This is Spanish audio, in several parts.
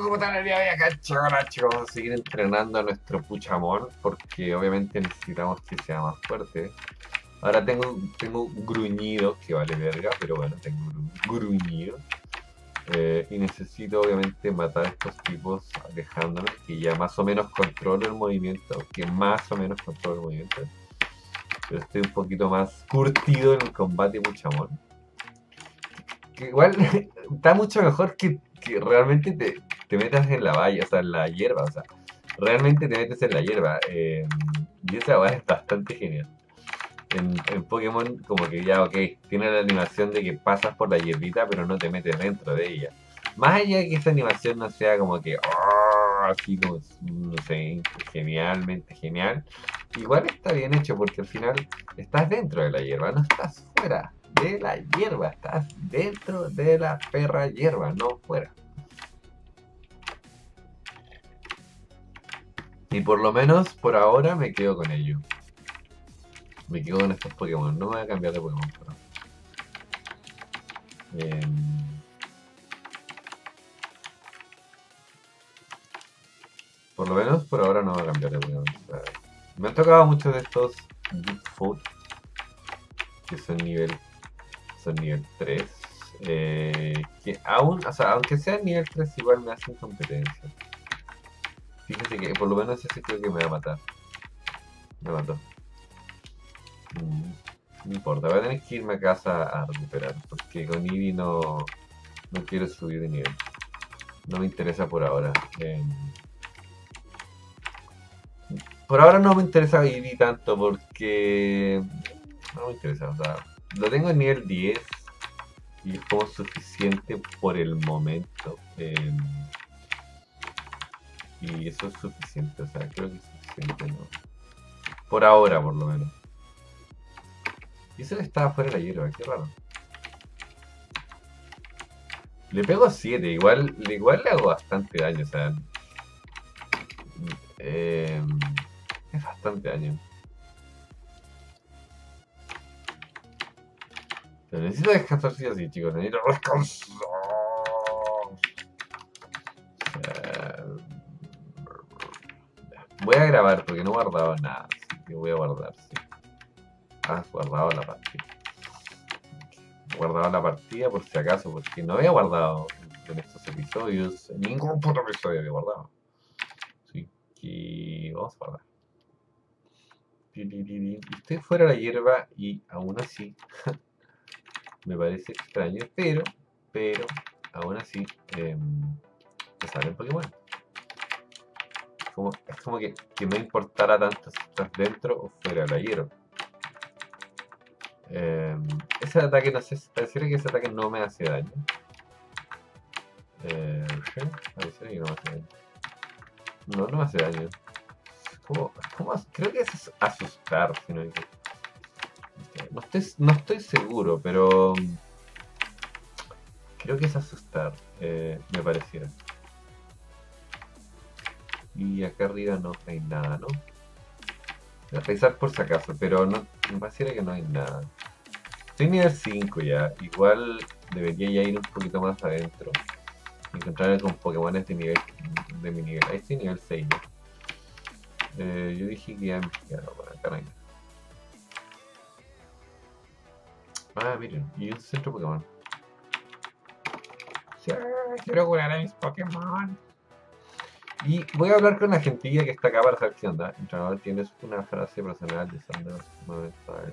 como tal, el día de acá, chicos, vamos a seguir entrenando a nuestro Puchamon, porque obviamente necesitamos que sea más fuerte. Ahora tengo gruñido, que vale verga, pero bueno, tengo gruñido. Y necesito obviamente matar a estos tipos alejándonos, que ya más o menos controlo el movimiento, pero estoy un poquito más curtido en el combate Puchamon. Que igual está mucho mejor que realmente te metas en la valla, o sea, en la hierba, realmente te metes en la hierba. Y esa valla es bastante genial. En Pokémon como que ya, ok, tiene la animación de que pasas por la hierbita pero no te metes dentro de ella. Más allá de que esa animación no sea como que así como, no sé, genialmente genial, igual está bien hecho porque al final estás dentro de la hierba, no estás fuera de la hierba, estás dentro de la perra hierba, no fuera. Y por lo menos por ahora me quedo con ello. Me quedo con estos Pokémon, no me voy a cambiar de Pokémon, pero... por lo menos por ahora no voy a cambiar de Pokémon. Me han tocado muchos de estos Bigfoot, que son nivel 3, que aún, o sea, aunque sean nivel 3 igual me hacen competencia. Fíjense que por lo menos ese creo que me va a matar. Me mató. No importa, voy a tener que irme a casa a recuperar, porque con Eevee no quiero subir de nivel. No me interesa por ahora. Por ahora no me interesa Eevee tanto porque... no me interesa, o sea... lo tengo en nivel 10 y es como suficiente por el momento. Y eso es suficiente, o sea, creo que es suficiente, ¿no? Por ahora, por lo menos. Y eso estaba fuera de la hierba, qué raro. Le pego 7, igual le hago bastante daño, o sea... es bastante daño. Pero necesito descansar sí o sí, chicos. Necesito descansar. Voy a grabar porque no he guardado nada. Así que voy a guardar, sí. Ah, guardado la partida. Guardado la partida por si acaso, porque no había guardado en estos episodios. En ningún puto episodio había guardado. Así que vamos a guardar. Estoy fuera de la hierba y aún así... me parece extraño, pero, aún así, me salen Pokémon. Es como que no importara tanto si estás dentro o fuera de la hierba. Ese ataque, no sé, pareciera que ese ataque no me hace daño. Pareciera que no me hace daño. No me hace daño. Creo que es asustar, si no hay que... No estoy seguro, pero creo que es asustar, me pareciera. Y acá arriba no hay nada, ¿no? Voy a revisar por si acaso, pero no, me pareciera que no hay nada. Estoy nivel 5 ya, igual debería ya ir un poquito más adentro. Encontrarme con Pokémon de mi nivel. Ahí estoy nivel 6 ya. Yo dije que ya me quedaba por acá, no hay nada. Ah, miren, y un centro Pokémon. Sí, quiero curar a mis Pokémon. Y voy a hablar con la gentilla que está acá para saber qué onda. Entrenador, tienes una frase personal de Sanders. No es saber.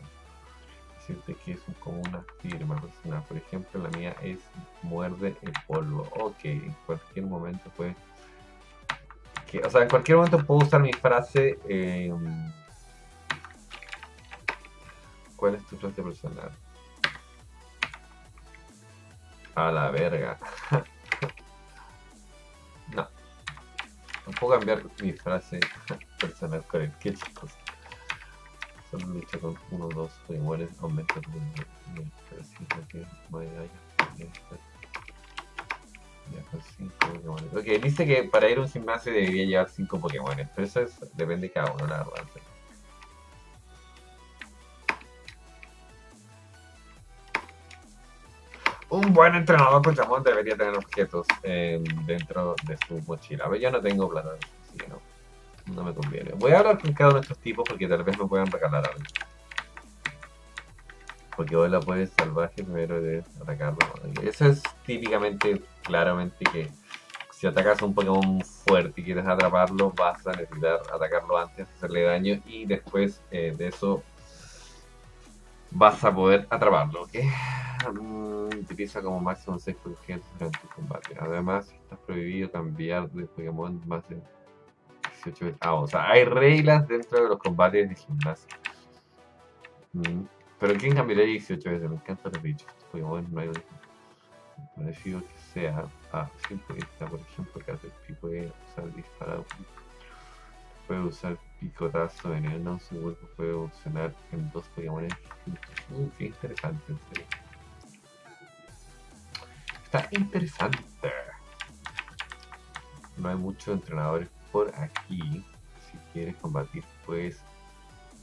Decirte que es como una firma personal. Por ejemplo, la mía es muerde el polvo. Ok, en cualquier momento puede... o sea, en cualquier momento puedo usar mi frase... ¿cuál es tu frase personal? A la verga. No. No puedo cambiar mi frase personal con el que, chicos. Solo lucha con 1 o 2 iguales. Aumenta tu nivel. Ya con 5 Pokémon. Ok, dice que para ir a un gimnasio debería llevar 5 Pokémon. Pero eso es, depende de cada uno, la verdad. Un buen entrenador Pokémon debería tener objetos dentro de su mochila. A ver, yo no tengo plata, así que no me conviene. Voy a hablar con cada uno de estos tipos porque tal vez me puedan regalar algo. Porque hoy la puedes salvaje primero de atacarlo. Eso es típicamente, claramente que si atacas a un Pokémon fuerte y quieres atraparlo, vas a necesitar atacarlo antes, hacerle daño y después de eso vas a poder atraparlo, ¿ok? Utiliza como máximo 6 Pokémon durante el combate. Además, estás prohibido cambiar de Pokémon más de 18 veces. Ah, o sea, hay reglas dentro de los combates de gimnasio. Pero ¿quién cambiaría 18 veces? Me encantan los bichos. Pokémon no hay un... No decido que sea a 5 vistas, por ejemplo, Katerpi puede usar disparado. Puede usar picotazo, veneno, su cuerpo puede evolucionar en 2 Pokémon. Qué interesante, en serio. Está interesante. No hay muchos entrenadores por aquí. Si quieres combatir, pues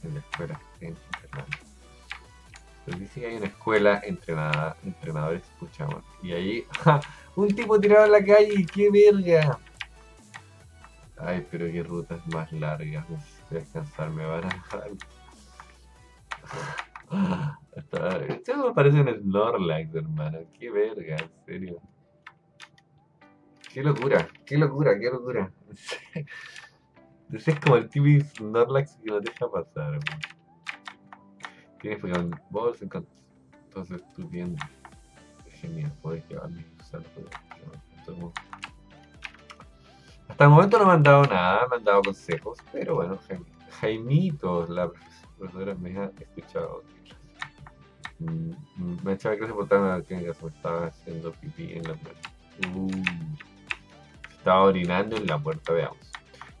en la escuela, en Internet. Pero dice que hay una escuela entrenada, entrenadores escuchamos. Y ahí, ¡ja! Un tipo tirado en la calle, ¡qué verga! Ay, pero qué rutas más largas, necesito descansar, me van a dar. Esto me parece un Snorlax, hermano, qué verga, en serio. Qué locura, qué locura, qué locura. Es como el típico Snorlax que no deja pasar, hermano. Tienes Pokémon Balls, entonces tú tienes. Genial, puedes llevarme y usarlo. Hasta el momento no me han dado nada, me han dado consejos, pero bueno, Jaimito, la profesora me ha escuchado. Me ha hecho la clase por tanto que me estaba haciendo pipí en la puerta. Estaba orinando en la puerta, veamos.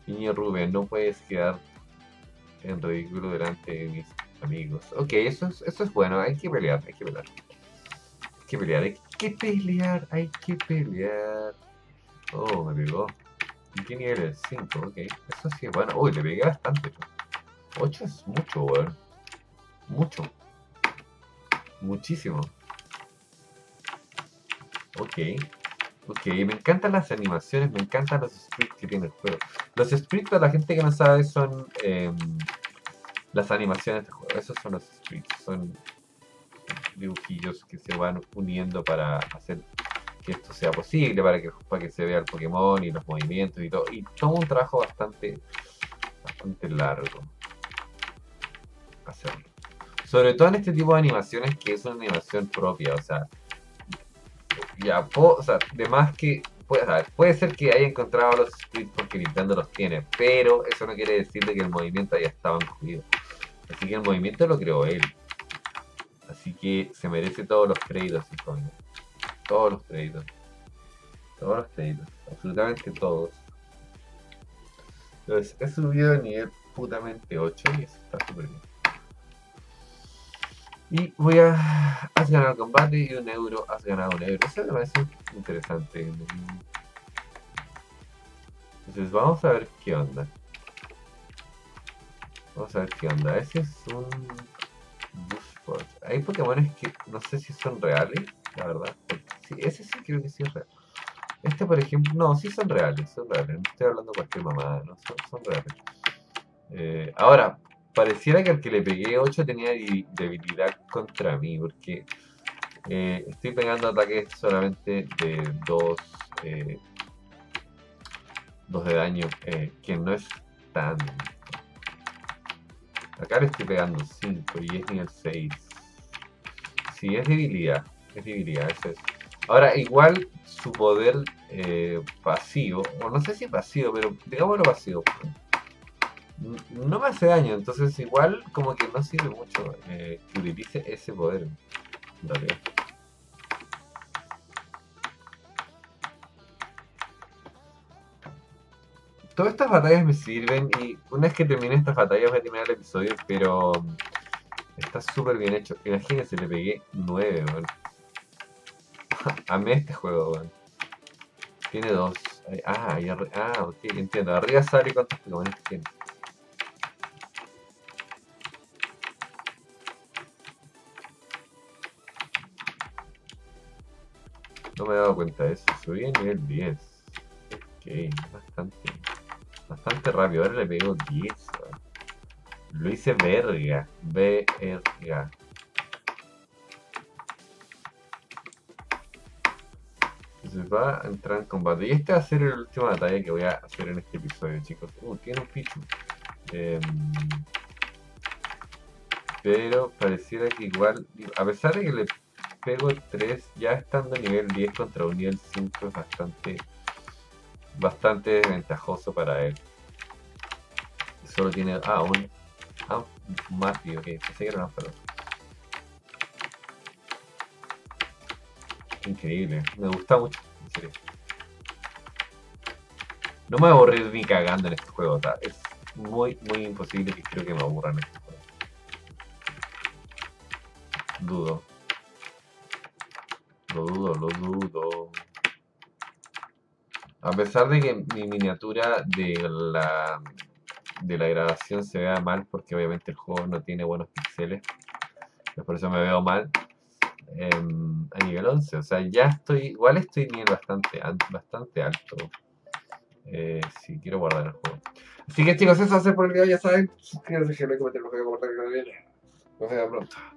Niño Rubén, no puedes quedar en ridículo delante de mis amigos. Ok, eso es bueno, hay que pelear, hay que pelear. Hay que pelear, hay que pelear, hay que pelear. Oh, me pegó. ¿Qué nivel es? 5, ok. Eso sí es bueno. Uy, le pegué bastante. 8 es mucho, weón. Mucho. Muchísimo. Ok. Ok, me encantan las animaciones, me encantan los sprites que tiene el juego. Los sprites, para la gente que no sabe, son... las animaciones del juego, esos son los sprites, son dibujillos que se van uniendo para hacer que esto sea posible, para que se vea el Pokémon y los movimientos y todo. Y todo un trabajo bastante largo hacerlo. Sobre todo en este tipo de animaciones que es una animación propia, o sea, ya puedo, o sea, de más que... puede ser que haya encontrado los splits porque Nintendo los tiene, pero eso no quiere decir de que el movimiento haya estado incluido. Así que el movimiento lo creó él. Así que se merece todos los créditos, hijo mío. Todos los créditos. Todos los créditos. Absolutamente todos. Entonces, he subido de nivel putamente 8 y eso está súper bien. Y voy a... Has ganado combate y €1. Has ganado €1. Eso me parece interesante. Entonces vamos a ver qué onda. Vamos a ver qué onda. Ese es un... Bushport. Hay Pokémon que no sé si son reales, la verdad. Sí, ese sí creo que sí es real. Este por ejemplo... No, sí son reales, son reales. No estoy hablando cualquier mamada, no. Son reales. Ahora... Pareciera que al que le pegué 8 tenía debilidad contra mí, porque estoy pegando ataques solamente de 2 de daño, que no es tan... Acá le estoy pegando 5 y es nivel 6. Sí, es debilidad, eso es. Ahora, igual su poder pasivo, o no sé si pasivo, pero digámoslo pasivo. No me hace daño, entonces igual como que no sirve mucho que utilice ese poder. Dale. Todas estas batallas me sirven y una vez que termine estas batallas voy a terminar el episodio, pero está súper bien hecho. Imagínense, le pegué 9, weón. Amé este juego, weón. Tiene 2. Ok, entiendo. Arriba sale cuántos Pokémon tiene. No me he dado cuenta de eso. Subí a nivel 10. Ok, bastante rápido. Ahora le pego 10. Lo hice verga. Verga. Entonces va a entrar en combate. Y este va a ser la última batalla que voy a hacer en este episodio, chicos. Tiene un Pichu. Pero pareciera que igual, a pesar de que le pego 3, ya estando a nivel 10 contra un nivel 5 es bastante desventajoso para él. Solo tiene un Mati, ok, pensé que era más para otro. Increíble, me gusta mucho, en serio. No me aburrí ni cagando en este juego, ¿tá? Es muy imposible que creo que me aburran en este juego. Dudo. Lo dudo. A pesar de que mi miniatura de la grabación se vea mal, porque obviamente el juego no tiene buenos píxeles, por eso me veo mal, a nivel 11, o sea, ya estoy, igual estoy nivel bastante alto, si quiero guardar el juego. Así que chicos, eso va a ser por el video, ya saben, suscríbanse, déjenme comentar, los videos, compartir el video, nos vemos pronto.